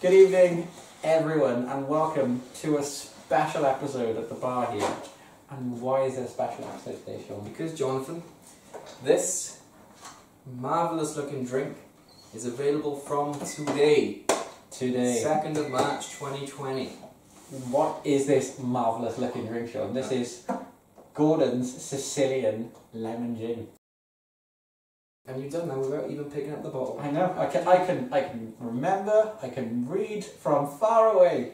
Good evening, everyone, and welcome to a special episode at the bar here. And why is there a special episode today, Sean? Because, Jonathan, this marvellous looking drink is available from today. 2nd of March 2020. What is this marvellous looking drink, Sean? This is Gordon's Sicilian Lemon Gin. And you've done that without even picking up the bottle. I know. I can remember. I can read from far away.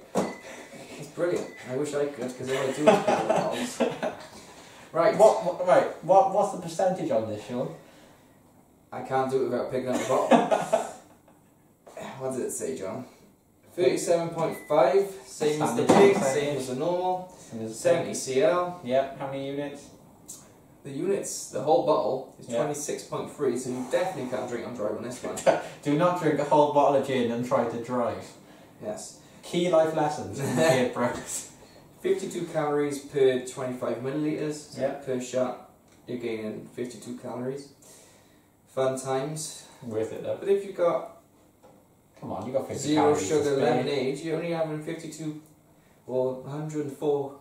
It's brilliant. I wish I could, because all I do is pick up the bottles. Right. What's the percentage on this, Sean? I can't do it without picking up the bottle. What did it say, John? 37.5. Same as the big. Same as the normal. 70 cl. Yep. How many units? The units, the whole bottle, is 26.3, so you definitely can't drink and drive on this one. Do not drink a whole bottle of gin and try to drive. Yes. Key life lessons in Beerd Bros. 52 calories per 25 millilitres, so per shot, you're gaining 52 calories. Fun times. Worth it though. But if you've got, come on, you got 50 zero sugar lemonade, you're only having 52 or 104.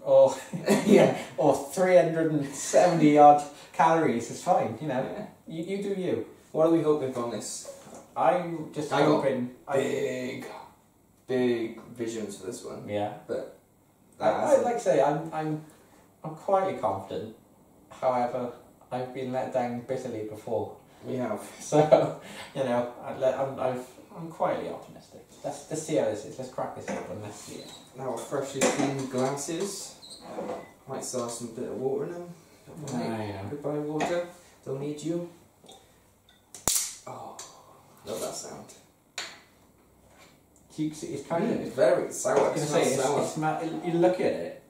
Or 370 odd calories is fine, you know. Yeah. You do you. What are we hoping from this? I'm just hoping big visions for this one. Yeah. But I like to say I'm quite confident. However, I've been let down bitterly before. We have. So, you know, I'm quietly optimistic. Let's see how this is. Let's crack this open. Let's see it. Now our freshly cleaned glasses. Might start some bit of water in them. Goodbye water. Don't need you. Oh, love that sound. It's kind of very sour. You look at it.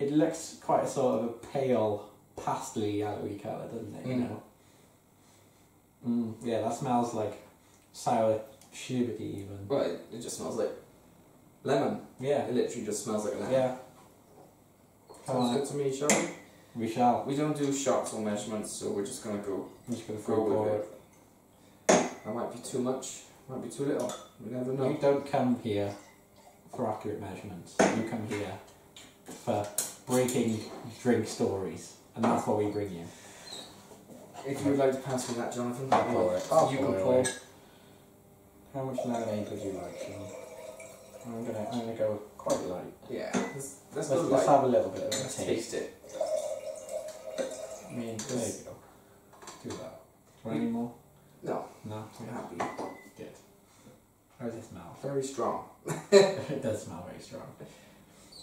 It looks quite a sort of a pale, pastely yellowy colour, doesn't it? You know. Yeah, that smells like sour sherbet even. Well, it just smells like lemon. Yeah. It literally just smells like a lemon. Yeah. Sounds good to me, shall we? We shall. We don't do shots or measurements, so we're just going to go. We're just going to go with it. That might be too much, might be too little. We never know. You don't come here for accurate measurements. You come here for breaking drink stories. And that's what we bring you. If you would like to pass me that, Jonathan, you can pour. How much lemonade would you like, Sean? I'm gonna go quite light. Yeah. Let's have a little bit of it. Let's taste it. I mean, there you go. Do that. Want any more? No. No. I'm happy. Good. How does it smell? Very strong. It does smell very strong.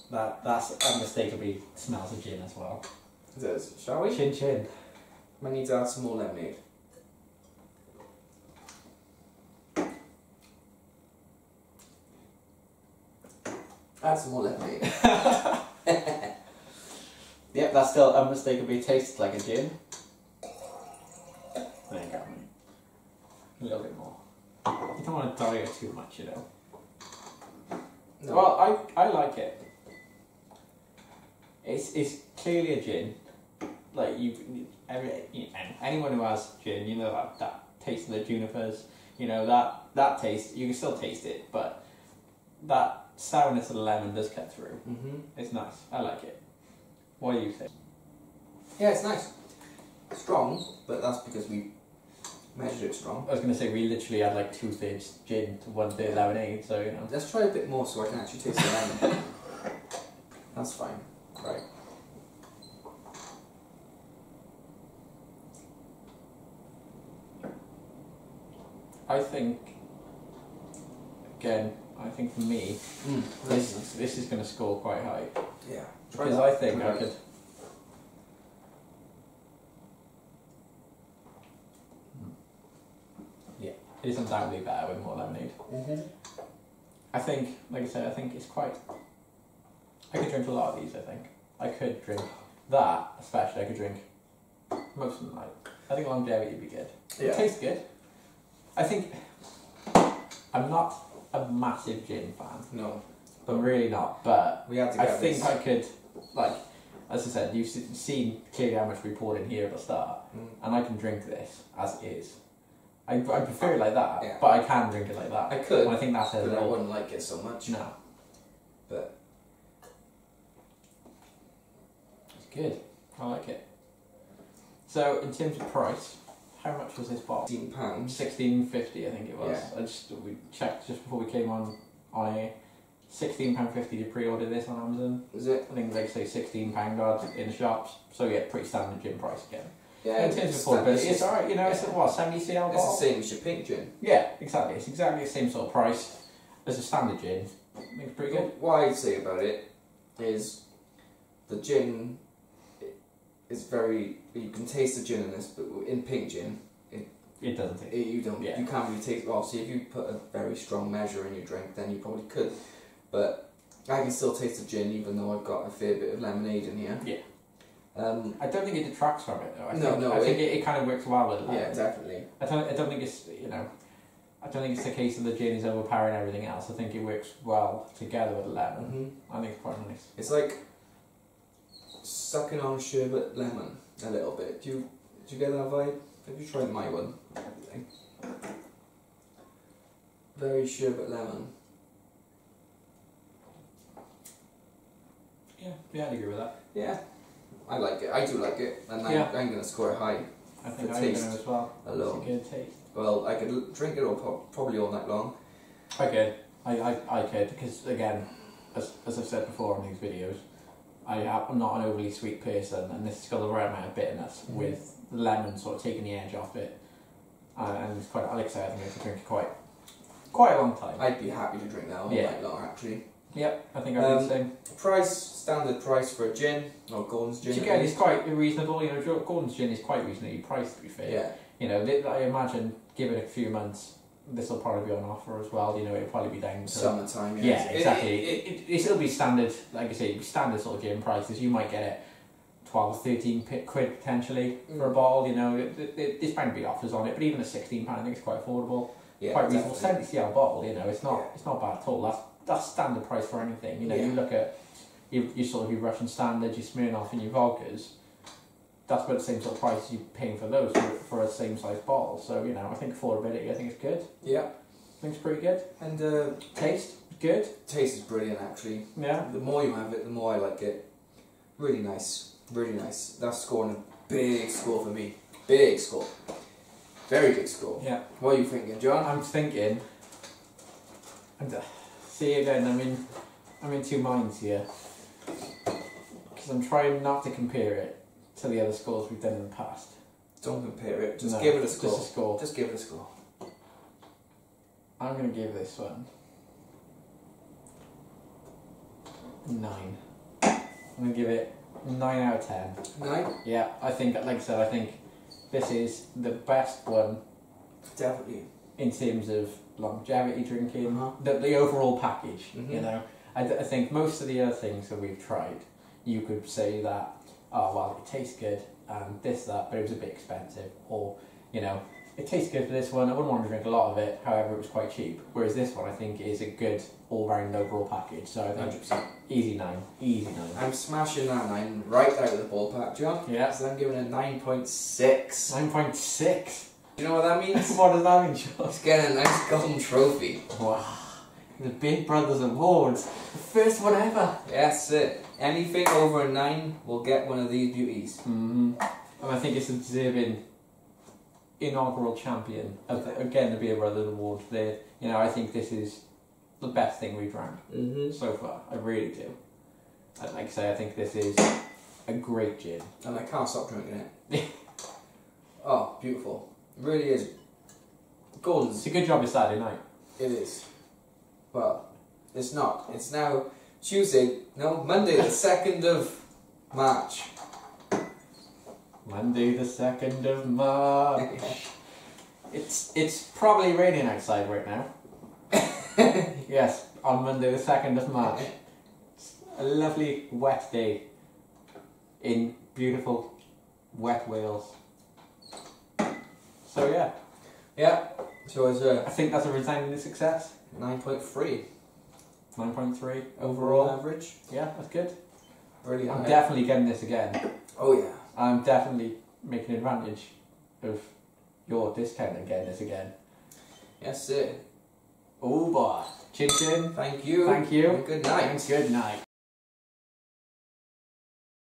That's unmistakably smells of gin as well. It does. Shall we? Chin chin. I need to add some more lemonade. Add some more lemonade. Yep, that still unmistakably tastes like a gin. There you go. A little bit more. You don't want to dye it too much, you know. No. Well, I like it. It's clearly a gin. Like anyone who has gin, you know that taste of the junipers, you know that taste. You can still taste it, but that sourness of the lemon does cut through. It's nice. I like it. What do you think? Yeah, it's nice. Strong, but that's because we measured it strong. I was gonna say we literally had like 2/3 gin to 1/3 lemonade, so you know. Let's try a bit more so I can actually taste the lemon. That's fine. Right. I think for me, this is going to score quite high. Yeah. Because I think I could. Yeah, it is undoubtedly better with more lemonade. I think, like I said, I think it's quite. I could drink a lot of these, I think. I could drink that, especially. I could drink most of the night. I think longevity would be good. Yeah. It tastes good. I think I'm not a massive gin fan. No, I'm really not. But we had to get I could, like, as I said, you've seen clearly how much we poured in here at the start, and I can drink this as it is. I prefer it like that, yeah. But I can drink it like that. I could. And I think that's it. I wouldn't like it so much. No. But it's good. I like it. So in terms of price, how much was this bottle? £16. £16.50, I think it was. Yeah. We checked just before we came on air. £16.50 to pre-order this on Amazon. Is it? I think they say £16 in shops. So yeah, pretty standard gin price again. Yeah, in terms of affordability, it's alright, you know, yeah. It's what, 70 cl bottle? It's the same as your pink gin. Yeah, exactly. It's exactly the same sort of price as a standard gin. It's pretty good. What I'd say about it is the gin is very, you can taste the gin in this, but in pink gin, it doesn't taste it. You don't, yeah. You can't really taste it. Obviously, if you put a very strong measure in your drink, then you probably could. But I can still taste the gin, even though I've got a fair bit of lemonade in here. Yeah. I don't think it detracts from it though. I think it kind of works well with it. Yeah, exactly. I don't think it's, you know, I don't think it's the case that the gin is overpowering everything else. I think it works well together with lemon. Mm-hmm. I think it's quite nice. It's like sucking on sherbet lemon a little bit. Do you get that vibe? Have you tried my one? Very sherbet lemon. Yeah, yeah, I'd agree with that. Yeah. I like it. I do like it, and yeah. I'm going to score it high. I think I'm going to as well. Alone. It's a good taste. Well, I could drink it all probably all night long. I could. I could, because again, as I've said before on these videos, I'm not an overly sweet person, and this has got the right amount of bitterness with lemon sort of taking the edge off it. And it's quite. Like I said, I think I could drink it quite a long time. I'd be happy to drink that all night long, actually. Yep, I think I'd do the same. Price, standard price for a gin, or Gordon's gin. Which again, it's quite reasonable, you know, Gordon's gin is quite reasonably priced to be fair. Yeah. You know, I imagine, given a few months, this will probably be on offer as well, you know, it'll probably be down to... Summertime, yeah. Yeah, exactly. It still be standard, like I say, standard sort of gin prices, you might get it 12, 13 quid potentially for a bottle, you know, there's bound to be offers on it, but even a £16, I think it's quite affordable, yeah, quite reasonable, 70 cl bottle, you know, it's not bad at all, that's standard price for anything, you know. Yeah. You look at your sort of your Russian standards, your Smirnoff and your vodkas. That's about the same sort of price you're paying for those for a same size bottle. So you know, I think affordability, I think it's good. Yeah, I think it's pretty good. And taste, good. Taste is brilliant, actually. Yeah. The more you have it, the more I like it. Really nice, really nice. That's scoring a big score for me. Big score. Very big score. Yeah. What are you thinking, John? I'm thinking. See again, I'm in two minds here, because I'm trying not to compare it to the other scores we've done in the past. Don't compare it. Just give it a score. Just a score. Just give it a score. I'm going to give this one 9. I'm going to give it 9 out of 10. 9? Yeah, I think, like I said, I think this is the best one. Definitely. In terms of longevity drinking, the overall package, you know. I think most of the other things that we've tried, you could say that, oh well, it tastes good, and this, that, but it was a bit expensive, or, you know, it tastes good for this one, I wouldn't want to drink a lot of it, however, it was quite cheap. Whereas this one, I think, is a good all-round overall package, so I think 100%. Easy 9, easy 9. I'm smashing that 9 right out of the ballpark, John. Yeah. So I'm giving it a 9.6. 9.6? You know what that means? What does that mean, John? It's getting a nice golden trophy. Wow. The Beerd Bros Awards. The first one ever. That's it. Anything over a 9 will get one of these beauties. And I think it's a deserving inaugural champion of the Beerd Bros Award. You know, I think this is the best thing we've drank so far. I really do. Like I say, I think this is a great gin. And I can't stop drinking it. Oh, beautiful. Really is. Gordon's. It's a good job it's Saturday night. It is. Well, it's not. It's now Tuesday, no, Monday the 2nd of March. Monday the 2nd of March. It's probably raining outside right now. Yes, on Monday the 2nd of March. It's a lovely wet day in beautiful wet Wales. So yeah. Yeah. So I think that's a resounding success. 9.3. 9.3 overall average. Yeah, that's good. Really high. I'm definitely getting this again. Oh yeah. I'm definitely making advantage of your discount and getting us again. Yes, sir. Oh boy. Chin chin. Thank you. Thank you. Good night. Good night.